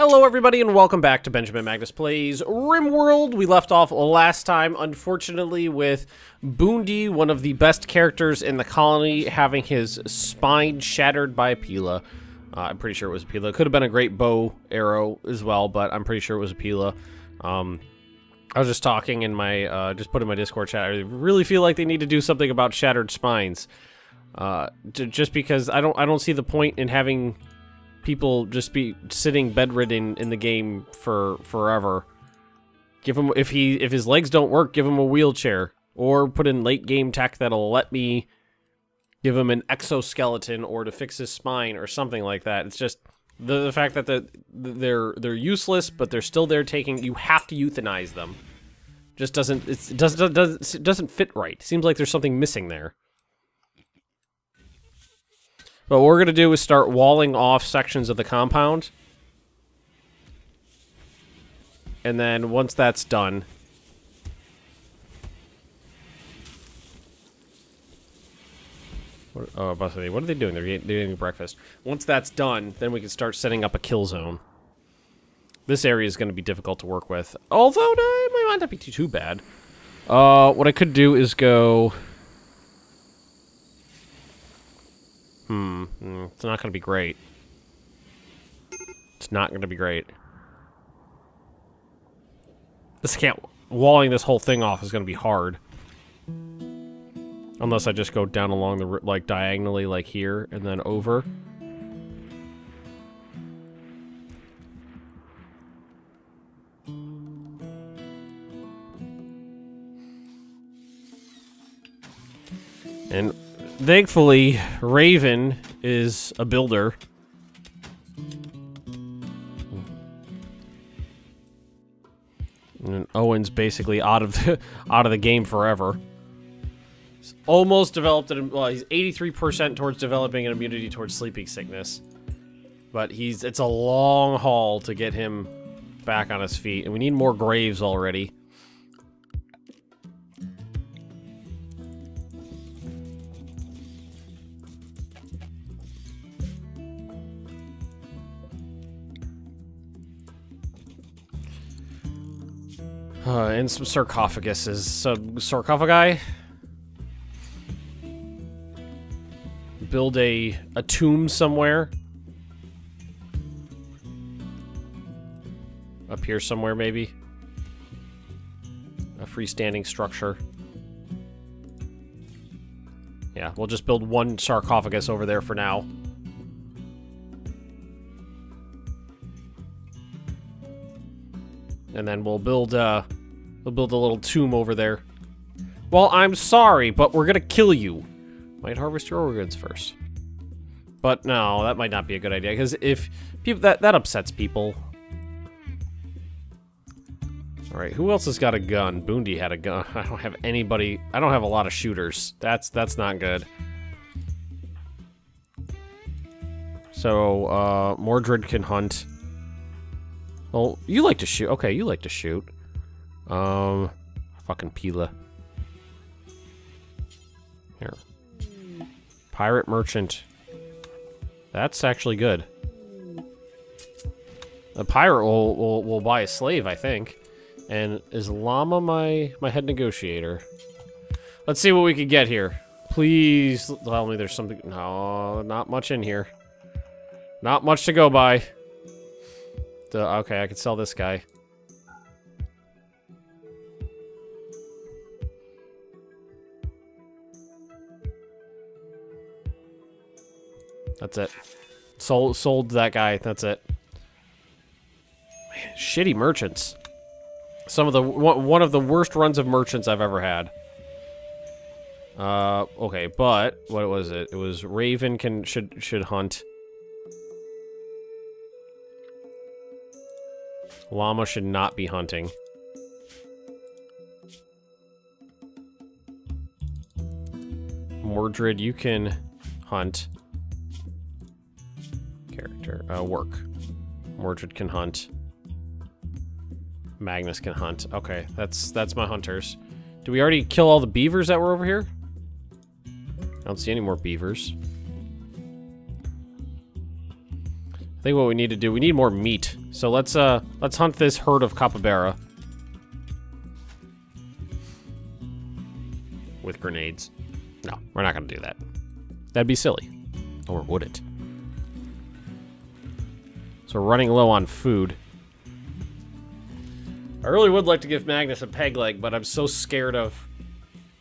Hello everybody and welcome back to Benjamin Magnus Plays RimWorld. We left off last time, unfortunately, with Boondi, one of the best characters in the colony, having his spine shattered by Pila. I'm pretty sure it was Pila. It could have been a great bow arrow as well, but I'm pretty sure it was Pila. I was just talking in my, just put in my Discord chat, I really feel like they need to do something about shattered spines. Just because I don't see the point in having people just be sitting bedridden in the game for forever. Give him, if his legs don't work, give him a wheelchair, or put in late game tech that'll let me give him an exoskeleton or to fix his spine or something like that. It's just the fact that they're useless, but they're still there taking. You have to euthanize them. Just doesn't it doesn't fit right. Seems like there's something missing there. But what we're going to do is start walling off sections of the compound. And then once that's done... Oh, what are they doing? They're getting breakfast. Once that's done, then we can start setting up a kill zone. This area is going to be difficult to work with. Although, it might not be too bad. What I could do is go... It's not going to be great. It's not going to be great. This can't... Walling this whole thing off is going to be hard. Unless I just go down along the... Like, diagonally, like here, and then over. And... Thankfully, Raven is a builder. And Owen's basically out of the game forever. He's almost developed an, well, he's 83% towards developing an immunity towards sleeping sickness. But it's a long haul to get him back on his feet, and we need more graves already. And some sarcophaguses. So, sarcophagi? Build a tomb somewhere. Up here somewhere, maybe. A freestanding structure. Yeah, we'll just build one sarcophagus over there for now. And then we'll build a little tomb over there. Well, I'm sorry, but we're gonna kill you. Might harvest your organs first. But no, that might not be a good idea, because if people that upsets people. Alright, who else has got a gun? Boondi had a gun. I don't have anybody. I don't have a lot of shooters. That's not good. So Mordred can hunt. Well, you like to shoot. Okay, you like to shoot. Fucking Pila. Here. Pirate merchant. That's actually good. A pirate will buy a slave, I think. And is Llama my head negotiator? Let's see what we can get here. Please tell me there's something. No, not much in here. Not much to go by. Okay, I can sell this guy. That's it. Sold that guy. That's it. Man, shitty merchants. One of the worst runs of merchants I've ever had. Okay, but what was it? It was Raven should hunt. Llama should not be hunting. Mordred, you can hunt. Character, work. Mordred can hunt. Magnus can hunt. Okay, that's my hunters. Did we already kill all the beavers that were over here? I don't see any more beavers. I think what we need to do, we need more meat. So let's hunt this herd of capybara. With grenades. No, we're not gonna do that. That'd be silly. Or would it? So we're running low on food. I really would like to give Magnus a peg leg, but I'm so scared of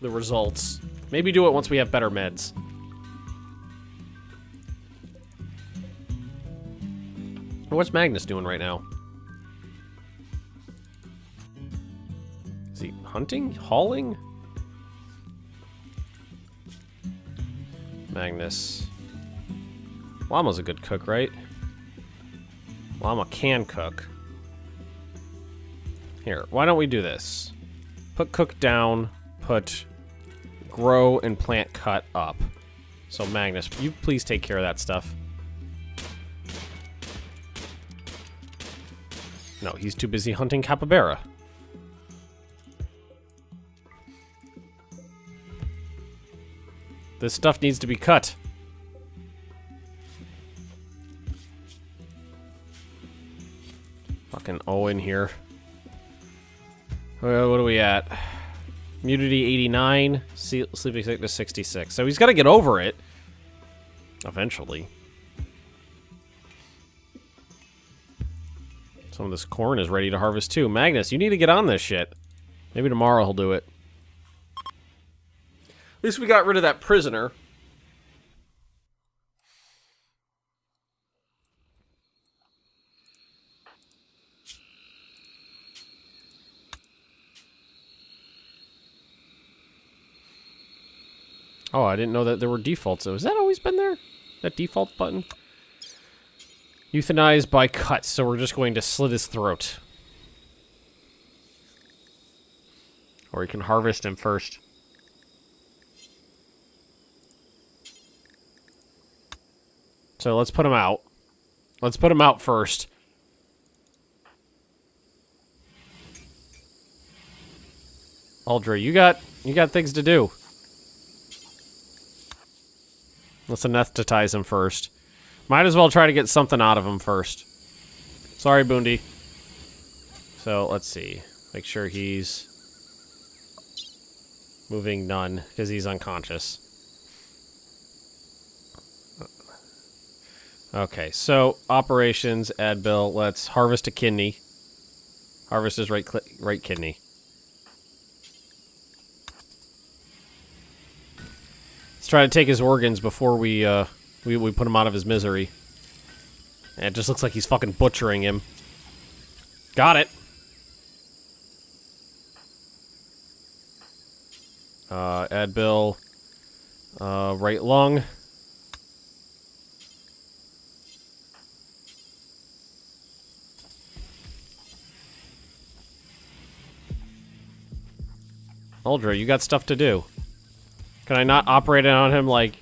the results. Maybe do it once we have better meds. What's Magnus doing right now? Is he hunting? Hauling? Magnus. Llama's a good cook, right? Llama can cook. Here, why don't we do this? Put cook down, put grow and plant cut up. So Magnus, you please take care of that stuff. No, he's too busy hunting capybara. This stuff needs to be cut. Fucking Owen here. Well, what are we at? Immunity 89, sleeping sickness 66. So he's got to get over it. Eventually. Some of this corn is ready to harvest too. Magnus, you need to get on this shit. Maybe tomorrow he'll do it. At least we got rid of that prisoner. Oh, I didn't know that there were defaults. Has that always been there? That default button? Euthanized by cut, so we're just going to slit his throat. Or you can harvest him first. So let's put him out. Let's put him out first. Aldra, you got things to do. Let's anesthetize him first. Might as well try to get something out of him first. Sorry, Boondi. So let's see. Make sure he's moving none, because he's unconscious. Okay, so operations, ad bill, let's harvest a kidney. Harvest his right kidney. Let's try to take his organs before we put him out of his misery. And it just looks like he's fucking butchering him. Got it! Ad bill, right lung. Aldra, you got stuff to do. Can I not operate on him like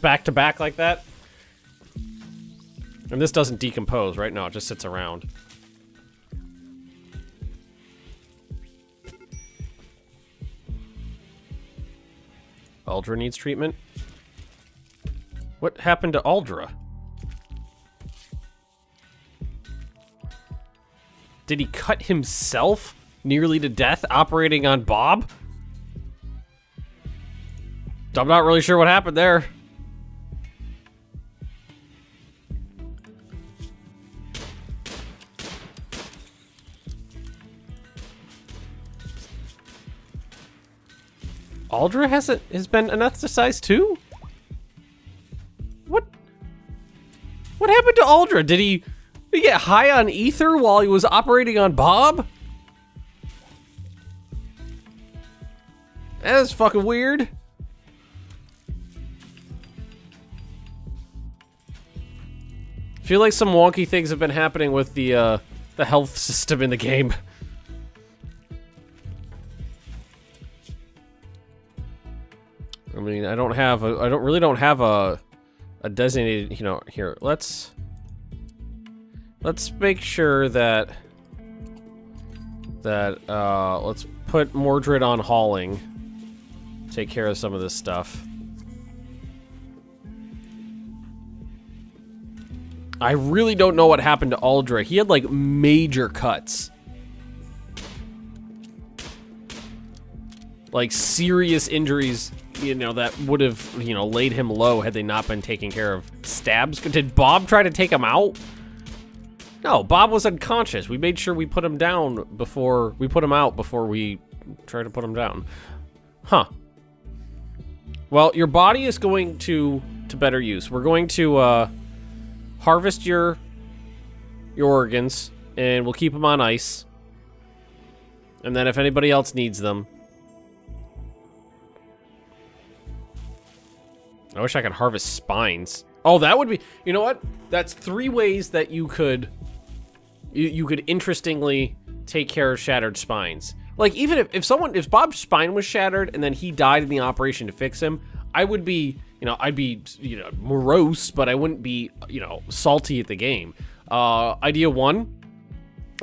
back to back like that? And this doesn't decompose, right? No, it just sits around. Aldra needs treatment. What happened to Aldra? Did he cut himself? Nearly to death, operating on Bob? I'm not really sure what happened there. Aldra has been anesthetized too? What happened to Aldra? Did he get high on ether while he was operating on Bob? That's fucking weird. I feel like some wonky things have been happening with the health system in the game. I mean, I don't really have a designated, you know, here. Let's make sure that let's put Mordred on hauling. Take care of some of this stuff. I really don't know what happened to Aldra. He had like major cuts. Like serious injuries, you know, that would have, you know, laid him low had they not been taken care of. Stabs? Did Bob try to take him out? No, Bob was unconscious. We made sure we put him down before, we put him out before we tried to put him down. Huh. Well, your body is going to better use. We're going to harvest your organs, and we'll keep them on ice. And then if anybody else needs them. I wish I could harvest spines. Oh, that would be, you know what? That's three ways that you could interestingly take care of shattered spines. Like, even if Bob's spine was shattered and then he died in the operation to fix him, I would be, you know, I'd be, you know, morose, but I wouldn't be, you know, salty at the game. Idea one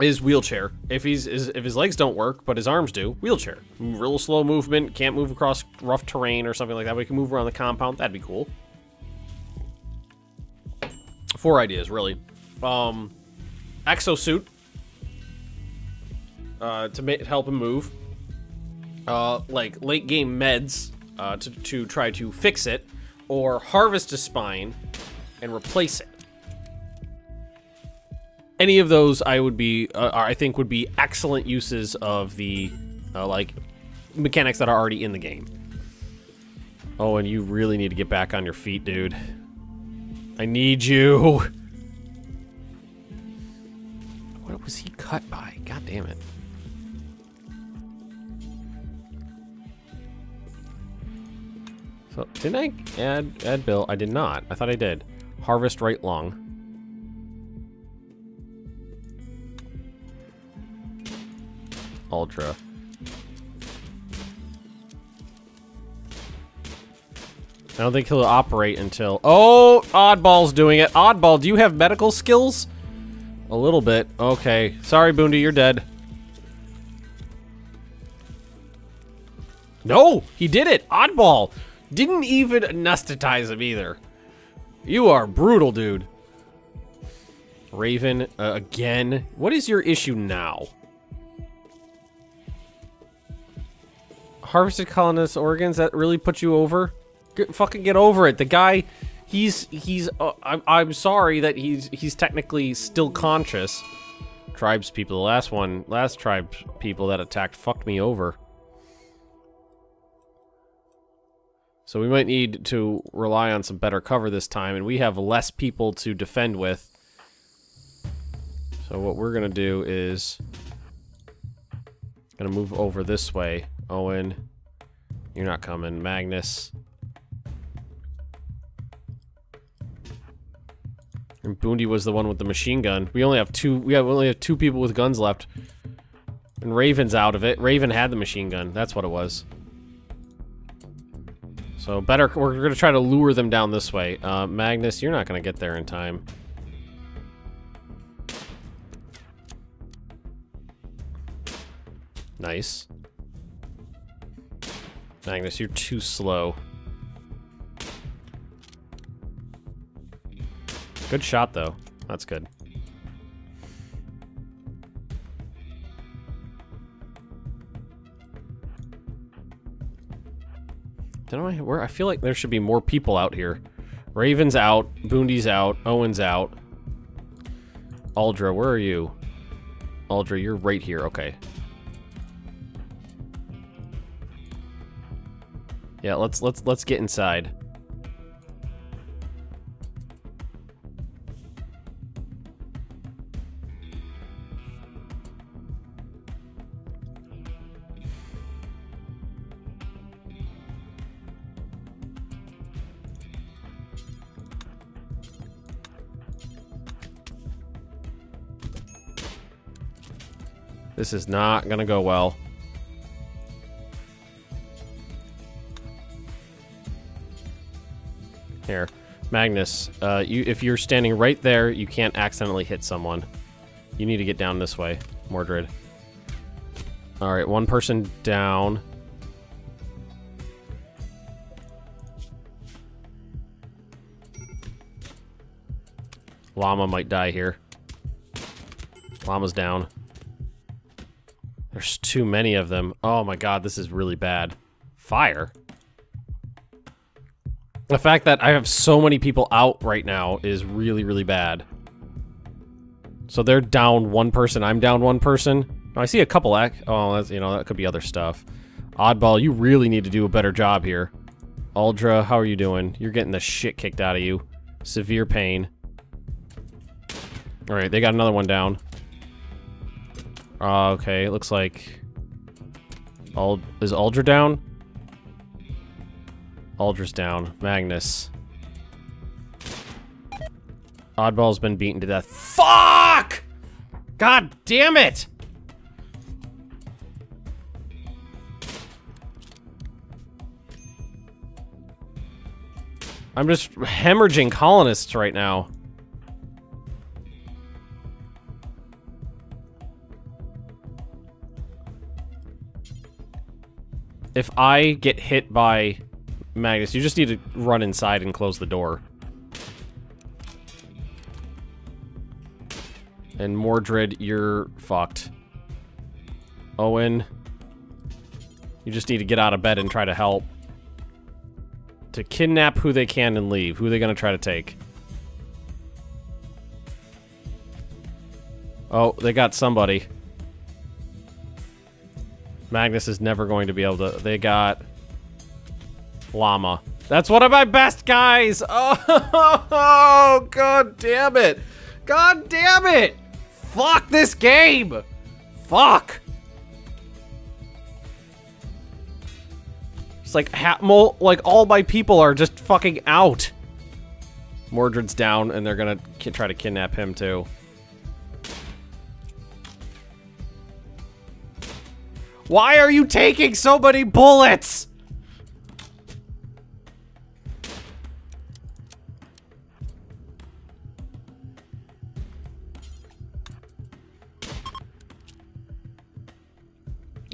is wheelchair. If his legs don't work, but his arms do, wheelchair. Real slow movement, can't move across rough terrain or something like that, but he can move around the compound. That'd be cool. Four ideas, really. Exosuit. To help him move, like late game meds to try to fix it, or harvest a spine and replace it. Any of those I would be, I think would be excellent uses of the like mechanics that are already in the game. Oh, and you really need to get back on your feet, dude. I need you. What was he cut by? God damn it. So, didn't I add Bill? I did not. I thought I did. Harvest right long. Aldra. I don't think he'll operate until... Oh! Oddball's doing it. Oddball, do you have medical skills? A little bit. Okay. Sorry, Boondi, you're dead. No! He did it! Oddball! Didn't even anesthetize him either. You are brutal, dude. Raven, again. What is your issue now? Harvested colonist organs? That really put you over? Fucking get over it. The guy, I'm sorry that he's technically still conscious. Tribes people, the last tribe people that attacked fucked me over. So we might need to rely on some better cover this time, and we have less people to defend with. So what we're gonna do is gonna move over this way. Owen, you're not coming. Magnus. And Boondi was the one with the machine gun. We only have two people with guns left. And Raven's out of it. Raven had the machine gun. That's what it was. So better, we're going to try to lure them down this way. Magnus, you're not going to get there in time. Nice. Magnus, you're too slow. Good shot, though. That's good. Don't know where I feel like there should be more people out here. Raven's out, Boondi's out, Owen's out. Aldra, where are you? Aldra, you're right here. Okay. Yeah, let's get inside. This is not gonna go well. Here, Magnus, if you're standing right there, you can't accidentally hit someone. You need to get down this way, Mordred. All right, one person down. Llama might die here. Llama's down. There's too many of them. Oh my god, this is really bad. Fire. The fact that I have so many people out right now is really, really bad. So they're down one person. I'm down one person. No, I see a couple. Oh, that's, you know, that could be other stuff. Oddball, you really need to do a better job here. Aldra, how are you doing? You're getting the shit kicked out of you. Severe pain. All right, they got another one down. Okay, it looks like... Is Aldra down? Aldra's down. Magnus. Oddball's been beaten to death. Fuck! God damn it! I'm just hemorrhaging colonists right now. If I get hit by Magnus, you just need to run inside and close the door. And Mordred, you're fucked. Owen, you just need to get out of bed and try to help. To kidnap who they can and leave. Who are they gonna try to take? Oh, they got somebody. Magnus is never going to be able to... They got... Llama. That's one of my best guys! Oh, god damn it! God damn it! Fuck this game! Fuck! It's like, like all my people are just fucking out. Mordred's down, and they're gonna try to kidnap him too. Why are you taking so many bullets?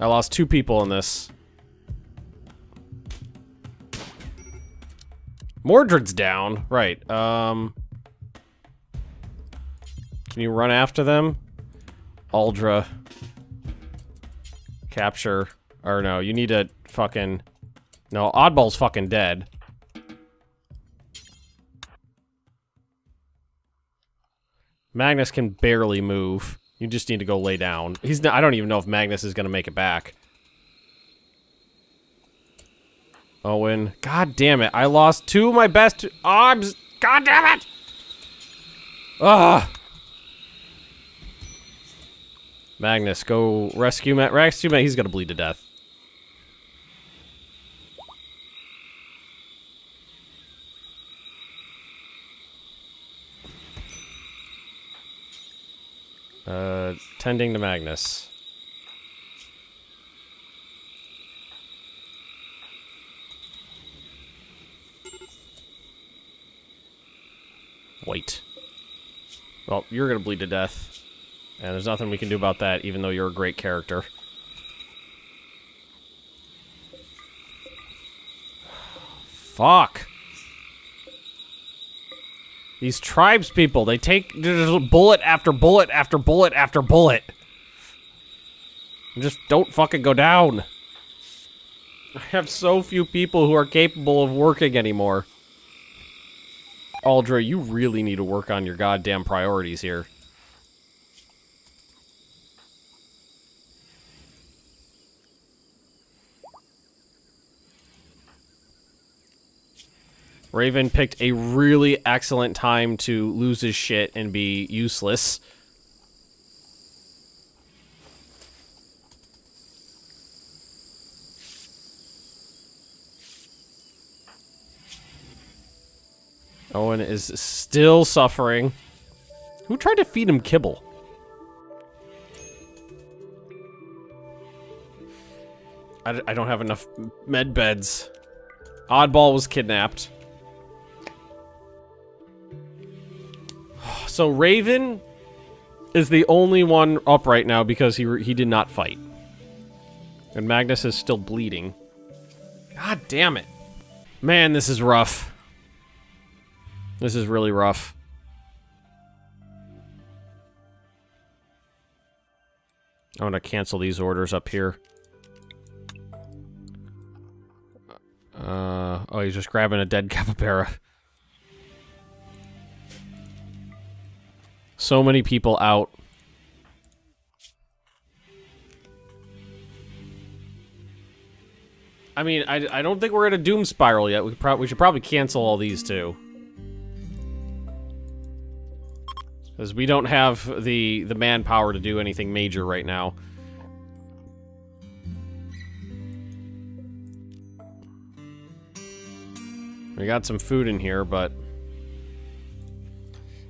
I lost two people in this. Mordred's down, right, can you run after them? Aldra. Capture, or no, you need to fucking... No, Oddball's fucking dead. Magnus can barely move. You just need to go lay down. He's not, I don't even know if Magnus is gonna make it back. Owen. God damn it. I lost two of my best arms. God damn it. Ugh. Magnus, go rescue Matt. Rescue Matt. He's going to bleed to death. Tending to Magnus. Wait. Well, you're gonna bleed to death. And there's nothing we can do about that, even though you're a great character. Fuck. These tribes people, they take bullet after bullet after bullet after bullet. Just don't fucking go down. I have so few people who are capable of working anymore. Aldra, you really need to work on your goddamn priorities here. Raven picked a really excellent time to lose his shit and be useless. Owen is still suffering. Who tried to feed him kibble? I don't have enough med beds. Oddball was kidnapped. So Raven is the only one up right now because he did not fight. And Magnus is still bleeding. God damn it. Man, this is rough. This is really rough. I'm gonna cancel these orders up here. Oh, he's just grabbing a dead capybara. So many people out. I mean, I don't think we're at a doom spiral yet. We should probably cancel all these too. Because we don't have the manpower to do anything major right now. We got some food in here, but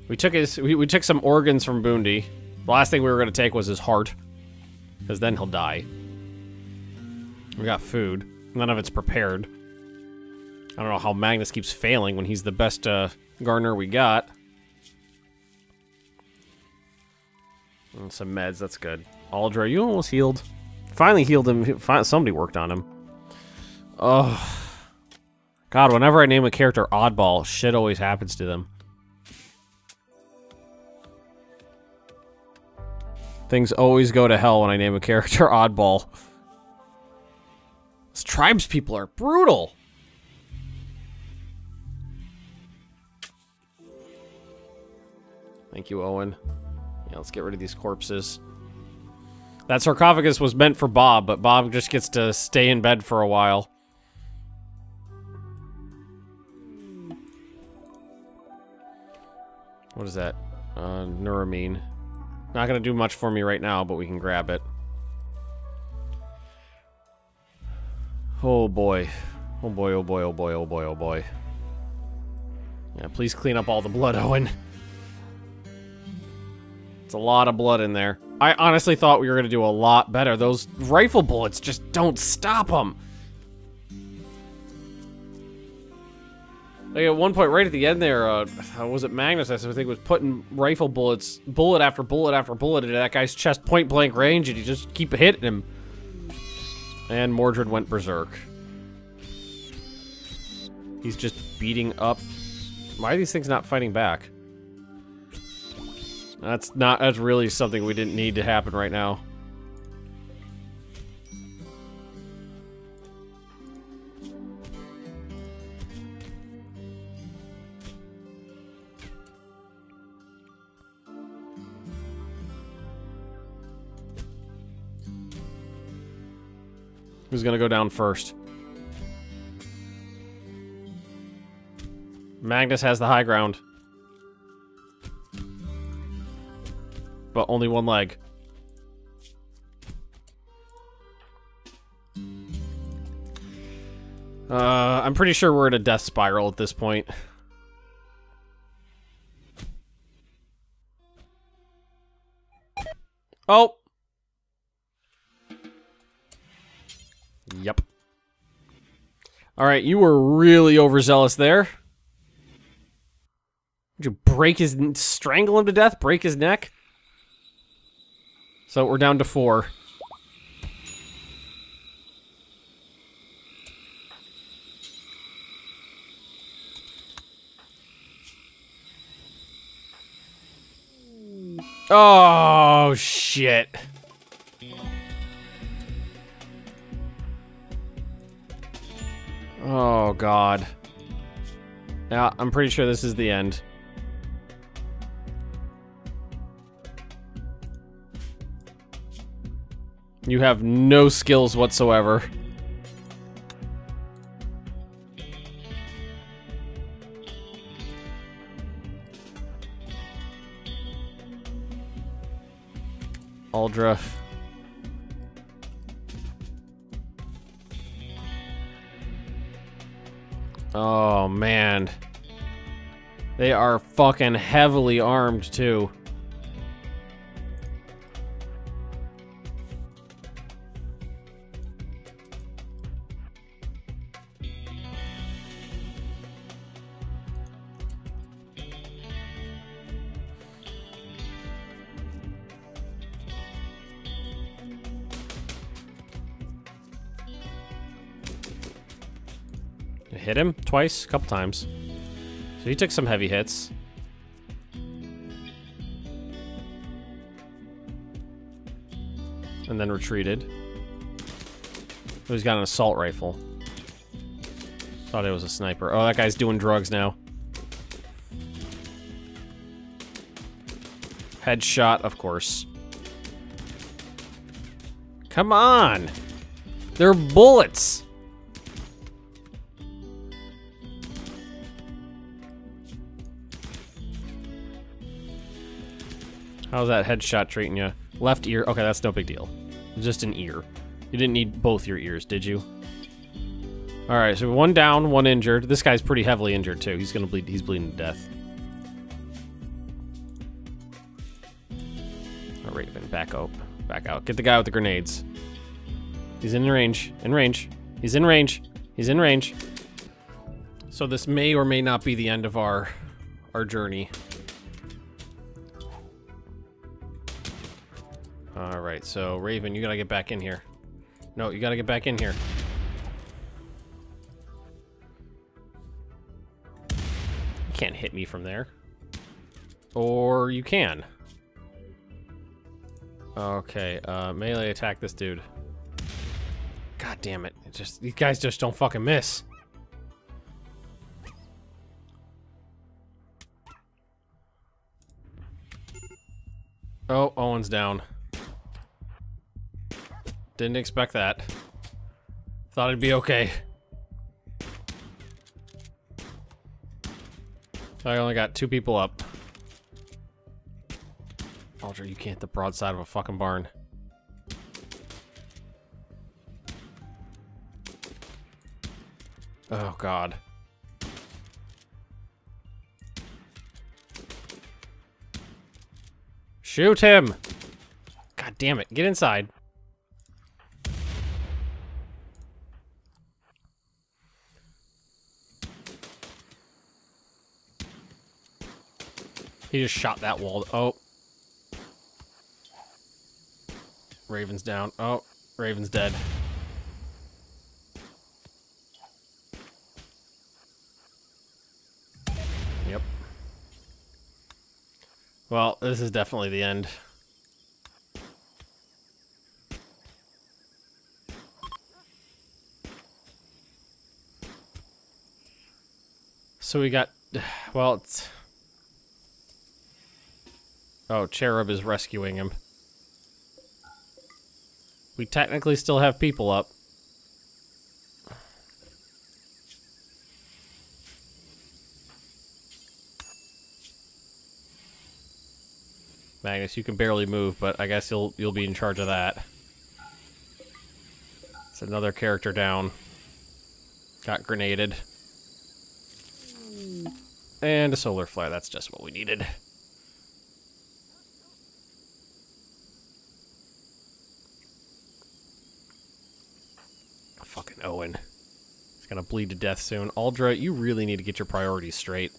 we took his we took some organs from Boondi. The last thing we were gonna take was his heart, because then he'll die. We got food. None of it's prepared. I don't know how Magnus keeps failing when he's the best gardener we got. And some meds, that's good. Aldra, you almost healed. Finally healed him. Somebody worked on him. Oh. God, whenever I name a character Oddball, shit always happens to them. Things always go to hell when I name a character Oddball. These tribes people are brutal! Thank you, Owen. Yeah, let's get rid of these corpses. That sarcophagus was meant for Bob, but Bob just gets to stay in bed for a while. What is that? Neuramine. Not gonna do much for me right now, but we can grab it. Oh boy. Oh boy, oh boy, oh boy, oh boy, oh boy. Yeah, please clean up all the blood, Owen. It's a lot of blood in there. I honestly thought we were gonna do a lot better. Those rifle bullets just don't stop them. Like at one point, right at the end there, was it Magnus? I think was putting rifle bullets, bullet after bullet after bullet, into that guy's chest, point blank range, and he just keep hitting him. And Mordred went berserk. He's just beating up. Why are these things not fighting back? That's not. That's really something we didn't need to happen right now. Who's gonna go down first? Magnus has the high ground. But only one leg. I'm pretty sure we're in a death spiral at this point. Oh! Yep. Alright, you were really overzealous there. Did you strangle him to death? Break his neck? So we're down to 4. Oh, shit. Oh, God. Yeah, I'm pretty sure this is the end. You have no skills whatsoever. Aldra. Oh, man. They are fucking heavily armed, too. Hit him twice, a couple times. So he took some heavy hits. and then retreated. Oh, he's got an assault rifle. Thought it was a sniper. Oh, that guy's doing drugs now. Headshot, of course. Come on! They're bullets! How's that headshot treating you? Left ear. Okay, that's no big deal. Just an ear. You didn't need both your ears, did you? All right, so one down, one injured. This guy's pretty heavily injured too. He's gonna bleed. He's bleeding to death. All right, Raven, back up, back out. Get the guy with the grenades. He's in range. In range. He's in range. He's in range. So this may or may not be the end of our journey. All right, so Raven, you gotta get back in here. No, you gotta get back in here. You can't hit me from there. Or you can. Okay, melee attack this dude. God damn it. These guys just don't fucking miss. Oh, Owen's down. Didn't expect that. Thought it'd be okay. I only got two people up. Aldra, you can't hit the broadside of a fucking barn. Oh, God. Shoot him! God damn it, get inside. He just shot that wall. Oh. Raven's down. Oh, Raven's dead. Yep. Well, this is definitely the end. So we got... Well, it's... Oh, Cherub is rescuing him. We technically still have people up. Magnus, you can barely move, but I guess you'll be in charge of that. It's another character down. Got grenaded. And a solar flare, that's just what we needed. Fucking Owen. He's gonna bleed to death soon. Aldra, you really need to get your priorities straight.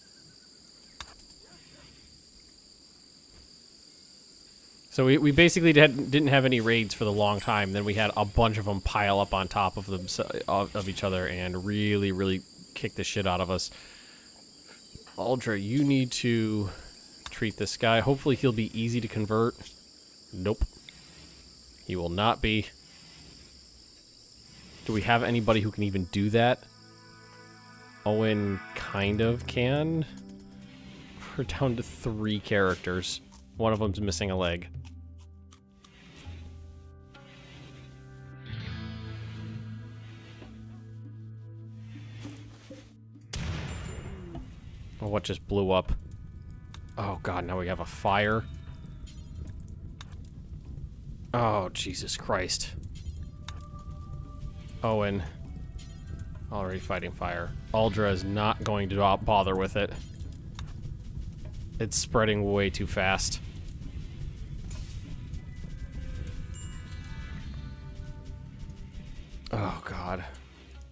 So we basically didn't have any raids for the long time. Then we had a bunch of them pile up on top of each other and really, really kick the shit out of us. Aldra, you need to treat this guy. Hopefully he'll be easy to convert. Nope. He will not be. Do we have anybody who can even do that? Owen kind of can. We're down to 3 characters. One of them's missing a leg. Oh, what just blew up? Oh God, now we have a fire. Oh, Jesus Christ. Owen already fighting fire. Aldra is not going to bother with it. It's spreading way too fast. Oh God.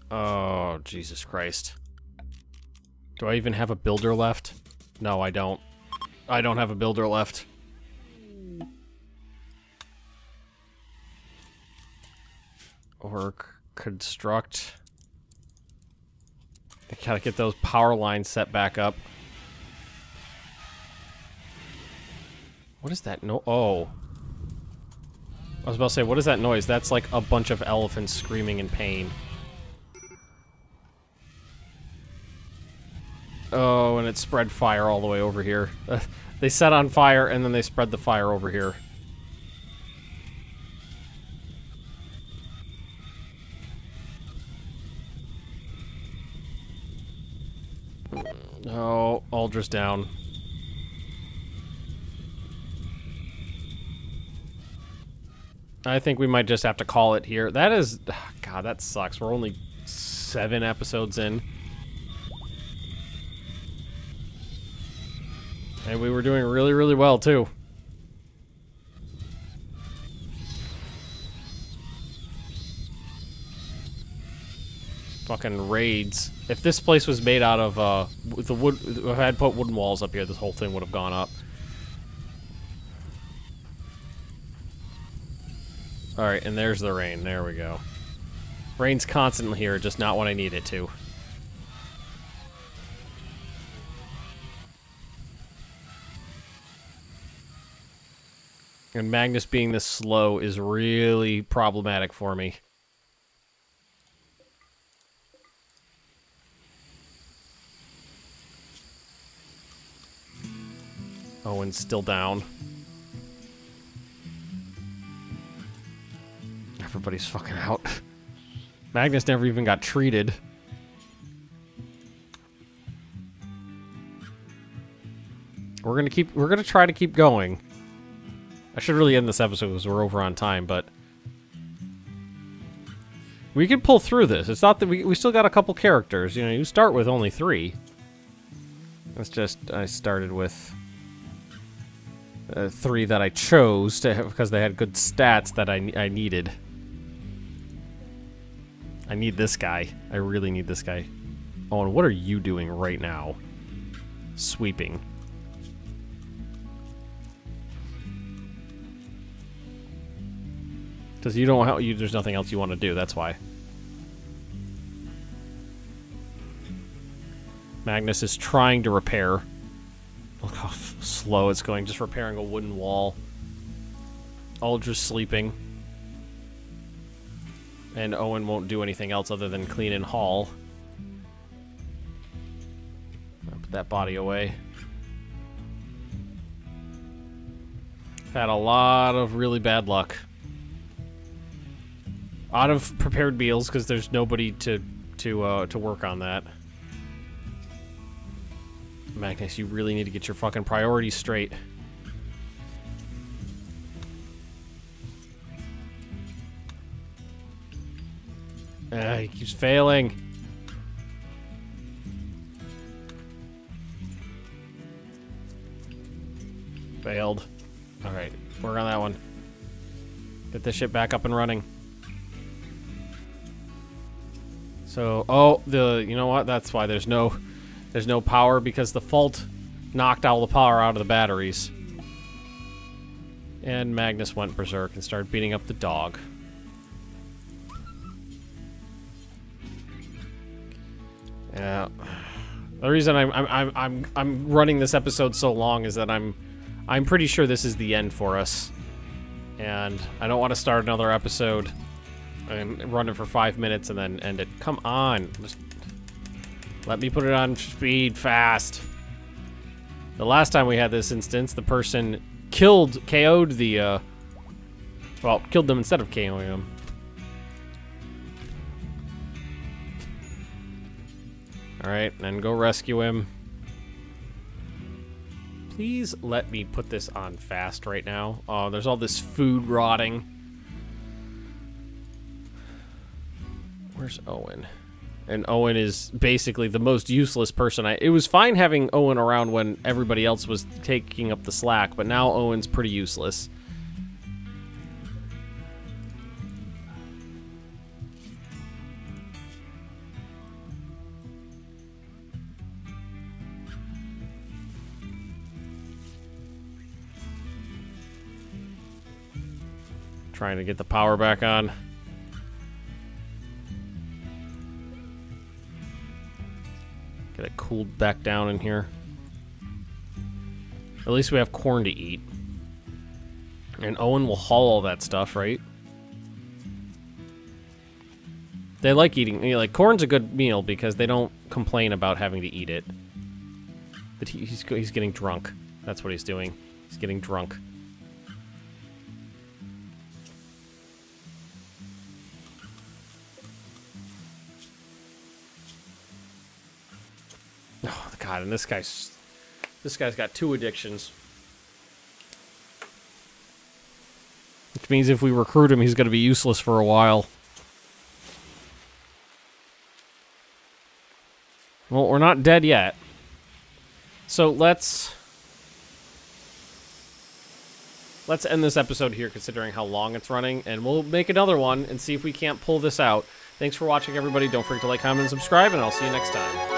Oh Jesus Christ. Do I even have a builder left? No, I don't. I don't have a builder left. Or construct. I gotta get those power lines set back up. What is that? No. Oh. I was about to say, what is that noise? That's like a bunch of elephants screaming in pain. Oh, and it spread fire all the way over here. They set on fire, and then they spread the fire over here. Oh, Aldra's down. I think we might just have to call it here. That is... God, that sucks. We're only 7 episodes in. And we were doing really, really well, too. Fucking raids. If this place was made out of, the wood... If I had put wooden walls up here, this whole thing would have gone up. Alright, and there's the rain. There we go. Rain's constantly here, just not when I need it to. And Magnus being this slow is really problematic for me. Owen's still down. Everybody's fucking out. Magnus never even got treated. We're gonna try to keep going. I should really end this episode because we're over on time, but... We can pull through this. It's not that we still got a couple characters. You know, you start with only 3. It's just, I started with... 3 that I chose to have, because they had good stats that I needed. I need this guy. I really need this guy. Oh, and what are you doing right now? Sweeping. Because you don't there's nothing else you want to do, that's why. Magnus is trying to repair. Look how slow it's going, just repairing a wooden wall. Aldra's sleeping. And Owen won't do anything else other than clean and haul. I'll put that body away. Had a lot of really bad luck. Out of prepared meals, because there's nobody to work on that. Magnus, you really need to get your fucking priorities straight. He keeps failing. Failed. Alright, work on that one. Get this shit back up and running. So, oh, you know what? That's why there's no power, because the fault knocked all the power out of the batteries. And Magnus went berserk and started beating up the dog. Yeah. The reason I'm running this episode so long is that I'm pretty sure this is the end for us. And I don't want to start another episode and run it for 5 minutes and then end it. Come on. Just let me put it on speed fast. The last time we had this instance, the person KO'd the, well, killed them instead of KOing them. Alright, and go rescue him. Please let me put this on fast right now. Oh, there's all this food rotting. Where's Owen? And Owen is basically the most useless person. It was fine having Owen around when everybody else was taking up the slack, but now Owen's pretty useless. Trying to get the power back on. Get it cooled back down in here. At least we have corn to eat. And Owen will haul all that stuff, right? They like eating, you know, like corn's a good meal because they don't complain about having to eat it. But he's getting drunk. That's what he's doing. He's getting drunk. Oh God! And this guy's got 2 addictions. Which means if we recruit him, he's going to be useless for a while. Well, we're not dead yet. So let's end this episode here, considering how long it's running, and we'll make another one and see if we can't pull this out. Thanks for watching, everybody. Don't forget to like, comment, and subscribe, and I'll see you next time.